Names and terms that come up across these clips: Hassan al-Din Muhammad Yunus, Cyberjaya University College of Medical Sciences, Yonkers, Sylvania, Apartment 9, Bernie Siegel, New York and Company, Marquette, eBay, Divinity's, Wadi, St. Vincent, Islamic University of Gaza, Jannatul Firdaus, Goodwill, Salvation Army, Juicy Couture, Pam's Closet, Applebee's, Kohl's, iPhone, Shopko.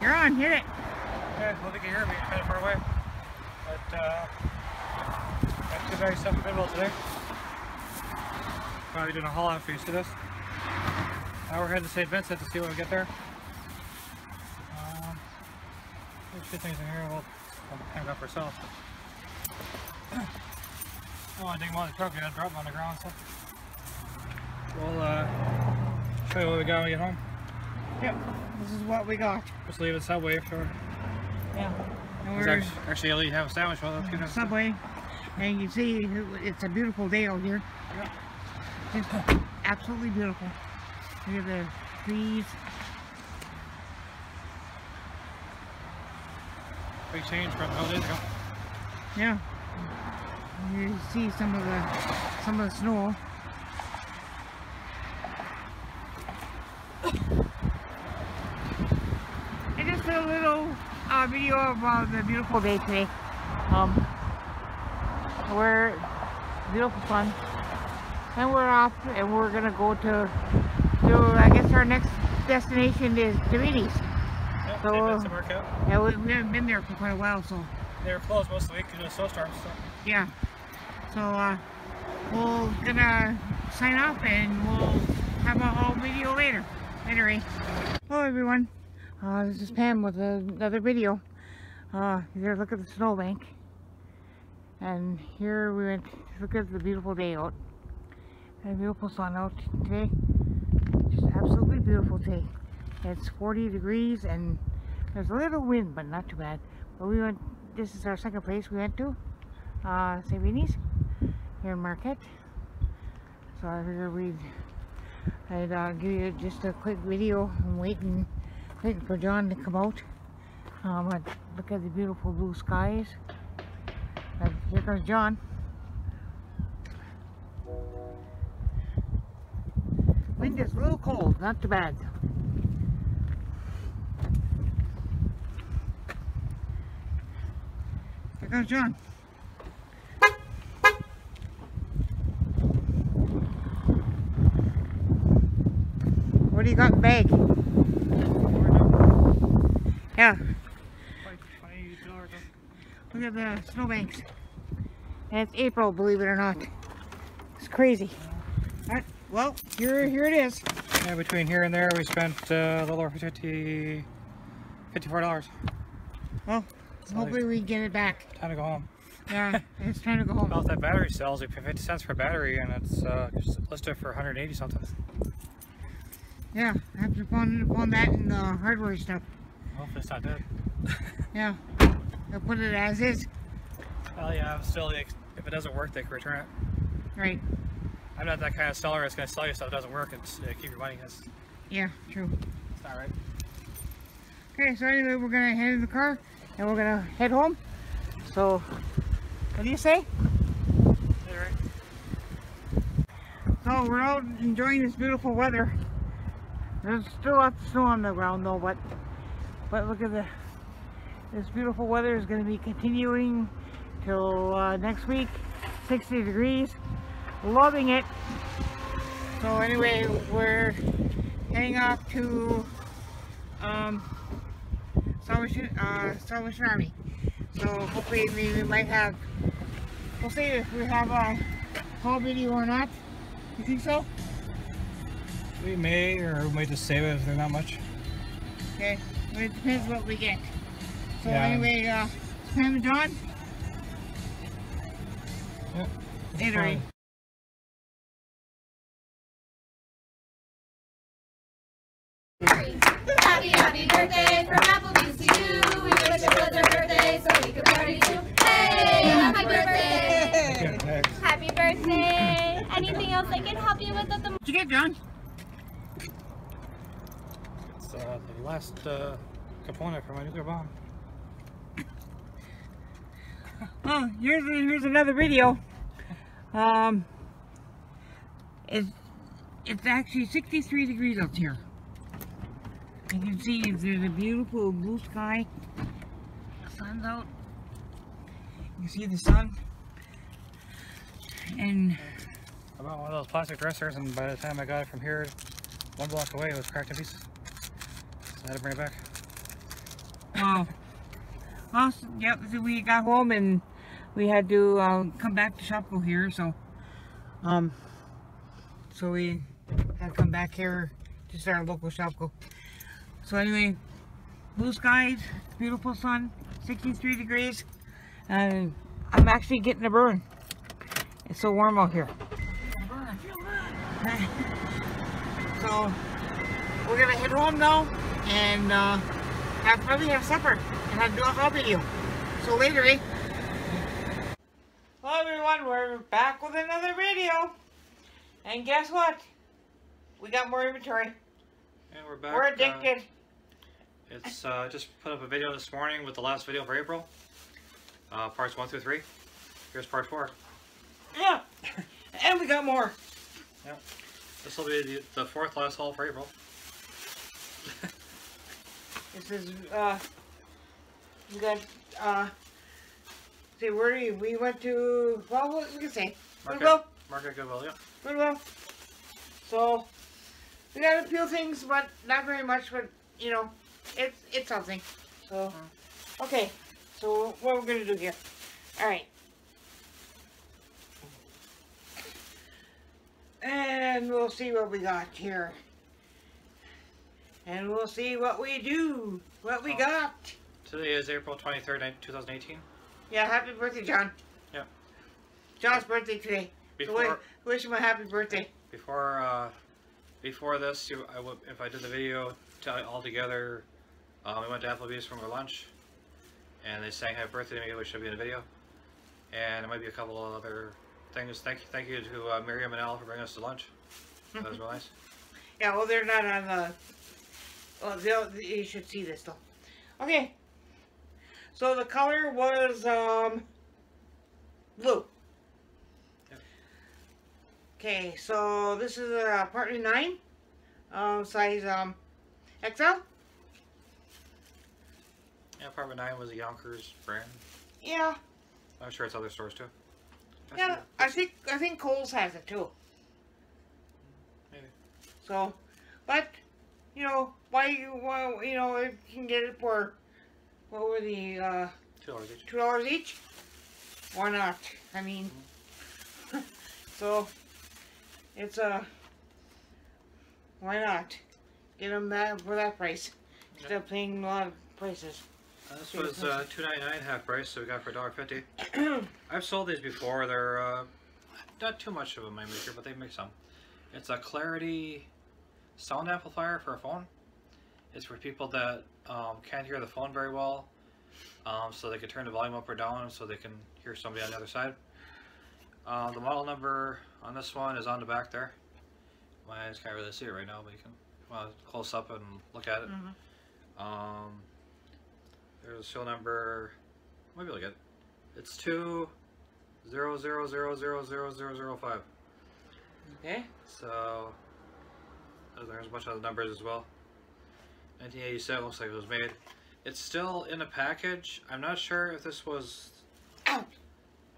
You're on, hit it. Yeah, I don't think you hear me, it's kind of far away. But, that's a very simple good roll today. Probably doing a haul out for you to this. Now we're headed to St. Vincent to see when we get there. There's a few things in here, we'll hang up ourselves. Oh, I didn't want the truck, I dropped them on the ground, so. We'll show you what we got when we get home. Yep, this is what we got. Just leave it Subway for. Yeah. Actually, I'll have a sandwich while that's good. Subway, and you can see it's a beautiful day out here. Yep. It's absolutely beautiful. Look at the trees. Big change from how days ago. Yeah. You see some of the snow. A little video of the beautiful day today. We're beautiful sun, and we're off, and we're gonna go to I guess our next destination is Divinity's. Yep, so yeah, we haven't been there for quite a while, so they were closed most of the week because of snowstorms. So. Yeah, so we're gonna sign off, and we'll have a whole video later. Anyway, hello everyone. This is Pam with another video. Here, look at the snowbank. And here we went, look at the beautiful day out. And a beautiful sun out today. Just absolutely beautiful day. It's 40 degrees and there's a little wind, but not too bad. But we went, this is our second place we went to. Sylvania's, here in Marquette. So I figured I'd give you just a quick video. I'm waiting for John to come out. Look at the beautiful blue skies. Here comes John. Wind is a little cold, not too bad. Here comes John. What do you got in the bag? Yeah. Look at the snowbanks. And it's April, believe it or not. It's crazy. All right, well, here it is. Yeah, between here and there, we spent a little over $54. Well, so hopefully we get it back. Time to go home. Yeah, it's time to go home. Well, if that battery sells, we pay 50 cents for a battery, and it's listed for 180 something. Yeah, I have to phone that and the hardware stuff. Hopefully it's not dead. Yeah, they'll put it as is. Well, yeah, I'm still, like, if it doesn't work, they can return it. Right. I'm not that kind of seller that's going to sell you stuff that doesn't work and keep your money. That's, yeah, true. It's not right. Okay, so anyway, we're going to head in the car and we're going to head home. So, what do you say? Right. So, we're out enjoying this beautiful weather. There's still lots of snow on the ground, though, but look at this beautiful weather is going to be continuing till next week. 60 degrees, loving it. So anyway, we're heading off to Salvation Army. So hopefully we might have, we'll see if we have a haul video or not. You think so? We may, or we might just save it if there's not much. Okay. It depends what we get. So yeah. Anyway, Pam and John. Yep. Anyway. Happy birthday from Applebee's to you. We wish it was our birthday so we could party too. Hey, happy birthday! Happy birthday! Anything else I can help you with at the moment? What'd you get, John? The last component for my nuclear bomb. Oh, here's another video. It's actually 63 degrees out here. You can see there's a beautiful blue sky. The sun's out. You can see the sun. And I bought one of those plastic dressers, and by the time I got it from here, one block away, it was cracked to pieces. I had to bring it back. Wow. Well, yep, yeah, we got home and we had to come back to Shopko here, so so we had to come back here to our local Shopko. So anyway, blue skies, beautiful sun, 63 degrees, and I'm actually getting a burn. It's so warm out here. So we're gonna head home now and I'll probably have supper and I'll do a haul video. So later, eh? Well, everyone, we're back with another video, and guess what? We got more inventory. And we're back. We're addicted. It's just put up a video this morning with the last video for April, parts 1 through 3. Here's part 4. Yeah, and we got more. Yeah, this will be the 4th last haul for April. This is we got see where we went to. Well, what we can say? Goodwill. Marquette, Goodwill, yeah. Goodwill. So we got a few things, but not very much. But you know, it's something. So okay. So what we're gonna do here? All right. And we'll see what we got here. And we'll see what we do. What we got. Today is April 23rd, 2018. Yeah, happy birthday, John. Yeah. John's birthday today. Before, so wish him a happy birthday. Before before this, if I did the video all together, we went to Applebee's for our lunch. And they sang happy birthday to me, which should be in the video. And there might be a couple of other things. Thank you to Miriam and Al for bringing us to lunch. That was really nice. Yeah, well, they're not on the... Well, you should see this, though. Okay. So the color was, blue. Yep. Okay, so this is Apartment 9. Size, XL? Yeah, Apartment 9 was a Yonkers brand. Yeah. I'm sure it's other stores, too. Yeah, I think Kohl's has it, too. Maybe. So, but... You know, if you can get it for, what were the, $2 each. Why not? I mean, so, it's a, why not? Get them that, for that price. Yep. Instead of paying a lot of prices. This was $2.99 half price, so we got for $1.50. I've sold these before. They're, not too much of them I make here, but they make some. It's a Clarity sound amplifier for a phone. It's for people that can't hear the phone very well, so they can turn the volume up or down so they can hear somebody on the other side. The model number on this one is on the back there. My eyes can't really see it right now, but you can close up and look at it. There's a serial number. Maybe look at it. It's 200000005. Okay. So. There's a bunch of other numbers as well. 1987 looks like it was made. It's still in a package. I'm not sure if this was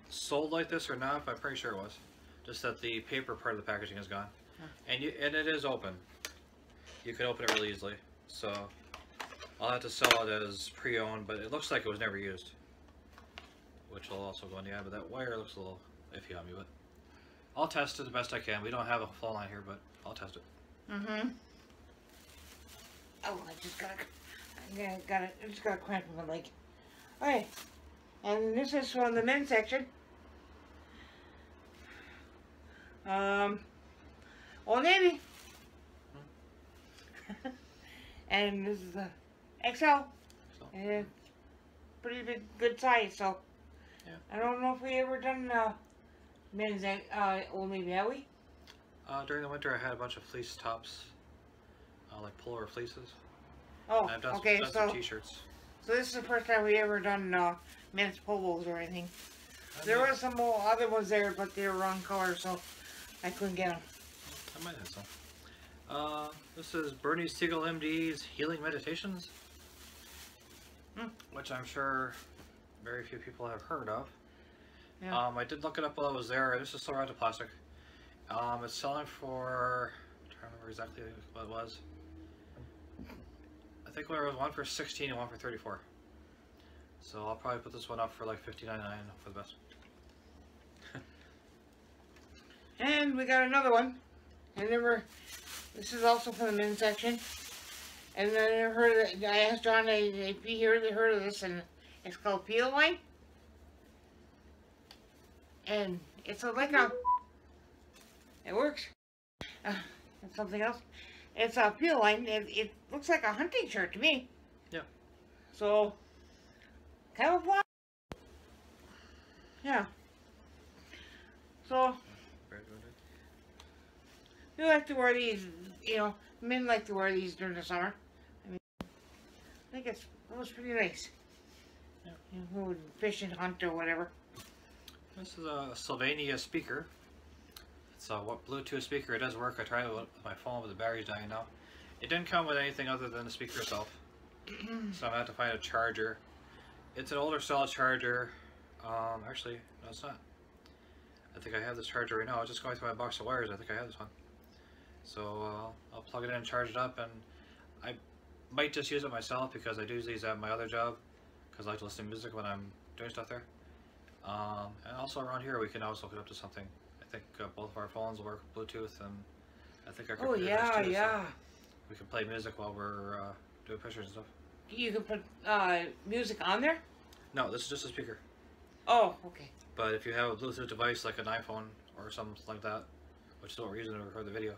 sold like this or not, but I'm pretty sure it was. Just that the paper part of the packaging is gone. And it is open. You can open it really easily. So I'll have to sell it as pre-owned, but it looks like it was never used. Which will also go in the ad, but that wire looks a little iffy on me, but I'll test it the best I can. We don't have a full line here, but I'll test it. Oh, I just got a cramp in my leg. Alright. And this is from the men's section. Old Navy. And this is the XL. And pretty big, good size, so. Yeah. I don't know if we ever done men's Old Navy, have we? During the winter, I had a bunch of fleece tops, like pullover fleeces. Oh, and I've done okay. Some t-shirts. So this is the first time we ever done men's polos or anything. There were some other ones there, but they were wrong color, so I couldn't get them. I might have some. This is Bernie Siegel, MD's Healing Meditations, which I'm sure very few people have heard of. Yeah. I did look it up while I was there. This is still wrapped in plastic. It's selling for, I'm trying to remember exactly what it was. I think there was one for $16 and one for $34. So I'll probably put this one up for like $59.99 for the best. And we got another one. I never, this is also from the men's section. And I never heard of it. I asked John if he heard of this, and it's called Peel Wine. And it's like a, it works. It's something else. It's a peel wine. It looks like a hunting shirt to me. Yeah. So, camouflage. Yeah. So, we like to wear these, you know, men like to wear these during the summer. I mean, I think it was pretty nice. Yeah. You know, who would fish and hunt or whatever. This is a Sylvania speaker. It's a Bluetooth speaker. It does work. I tried it with my phone, but the battery's dying now. It didn't come with anything other than the speaker itself. So I'm going to have to find a charger. It's an older style charger. Actually, no, it's not. I think I have this charger right now. I was just going through my box of wires. I think I have this one. So I'll plug it in and charge it up. And I might just use it myself because I do use these at my other job. Because I like to listen to music when I'm doing stuff there. And also around here we can always hook it up to something. I think both of our phones work Bluetooth, and I think our computer does too, yeah. So we can play music while we're doing pictures and stuff. You can put music on there? No, this is just a speaker. Oh, okay. But if you have a Bluetooth device like an iPhone or something like that, which is what we're using to record the video,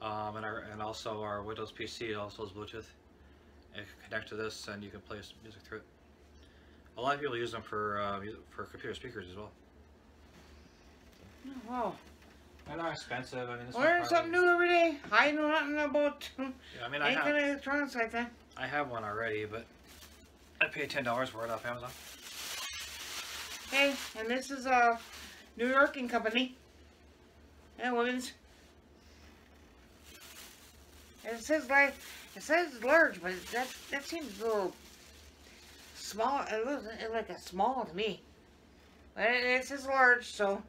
and also our Windows PC also is Bluetooth. It can connect to this, and you can play music through it. A lot of people use them for computer speakers as well. Oh, wow. They're not expensive. I mean, this learn something new every day. I know nothing about I have electronics like that. I have one already, but I paid $10 for it off Amazon. Hey, and this is New York and Company. And women's. And it says like it says large, but that seems a little small. It looks like a small to me, but it says large, so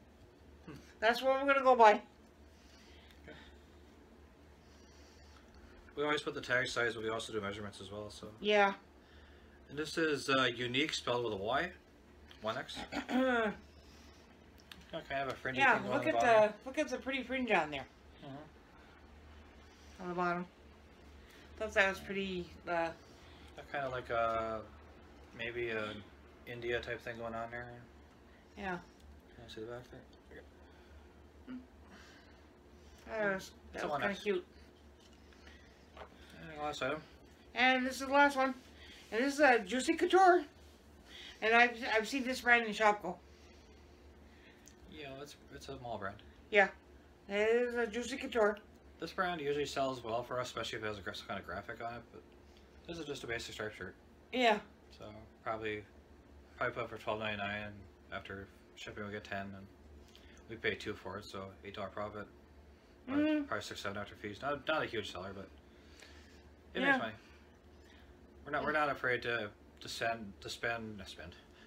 that's what we're gonna go by. Okay. We always put the tag size, but we also do measurements as well. So yeah. And this is unique, spelled with a Y, 1X. Okay, I have a fringe. Yeah, look at the pretty fringe on there. On the bottom. Thought that was pretty. Kind of like a. Maybe a India type thing going on there. Yeah. Can I see the back there? Okay. That was kind of cute. And last item. And this is the last one. And this is a Juicy Couture. And I've seen this brand in Shopko. Yeah, it's a mall brand. Yeah. It is a Juicy Couture. This brand usually sells well for us, especially if it has a kind of graphic on it. But this is just a basic striped shirt. Yeah. So probably put it for $12.99, and after shipping we get $10, and we pay $2 for it, so $8 profit. Probably $6, $7 after fees. Not a huge seller, but it makes money. We're not afraid to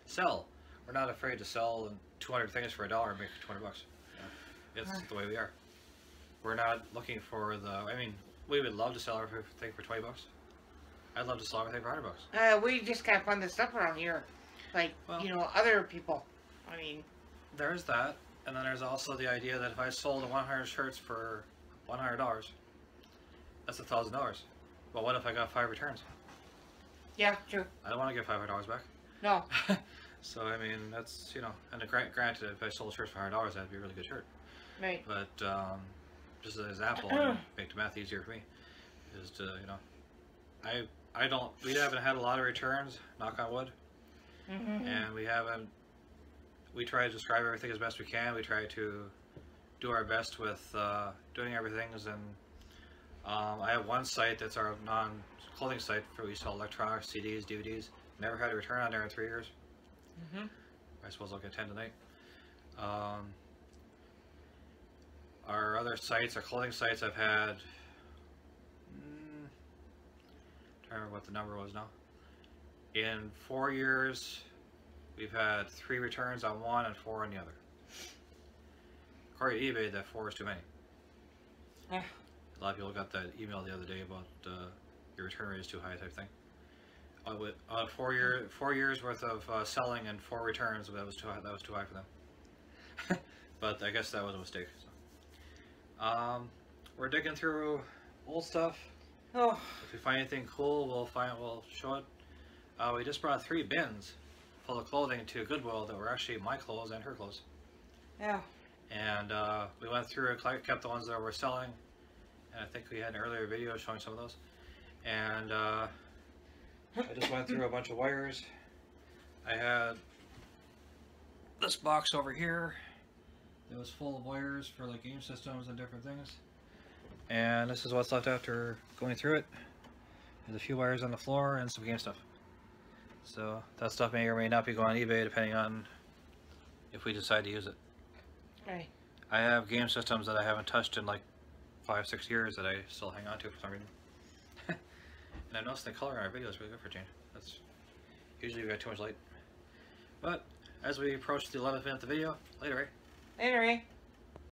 sell. We're not afraid to sell 200 things for $1 and make $200. Yeah. It's the way we are. We're not looking for the. I mean, we would love to sell everything for $20. I'd love to sell everything for $100. We just kind of fund this stuff around here. Like, you know, other people. I mean... There's that. And then there's also the idea that if I sold 100 shirts for $100, that's $1,000. But what if I got 5 returns? Yeah, true. I don't want to get $500 back. No. So, I mean, that's, you know... And granted, if I sold a shirt for $100, that'd be a really good shirt. Right. But, just as an example, to make the math easier for me, is to, you know... We haven't had a lot of returns, knock on wood, and we try to describe everything as best we can. We try to do our best with doing everything, and I have one site that's our non-clothing site where we sell electronics, CDs, DVDs. Never had a return on there in 3 years. I suppose I'll get 10 tonight. Our other sites, our clothing sites, I've had... I remember what the number was now. In 4 years, we've had 3 returns on one and 4 on the other. According to eBay, that 4 is too many. Yeah. A lot of people got that email the other day about your return rate is too high type thing. Four years worth of selling and 4 returns. That was too high. That was too high for them. But I guess that was a mistake. So. We're digging through old stuff. Oh. If we find anything cool, we'll show it. We just brought 3 bins full of clothing to Goodwill that were actually my clothes and her clothes. Yeah. And we went through and kept the ones that were selling. And I think we had an earlier video showing some of those. And I just went through a bunch of wires. I had this box over here that was full of wires for like game systems and different things. And this is what's left after going through it. There's a few wires on the floor and some game stuff. So that stuff may or may not be going on eBay depending on if we decide to use it. Right. I have game systems that I haven't touched in like 5-6 years that I still hang on to for some reason. And I noticed the color on our video is really good for change. That's usually we got too much light. But as we approach the 11th minute of the video, later, eh? Later, eh?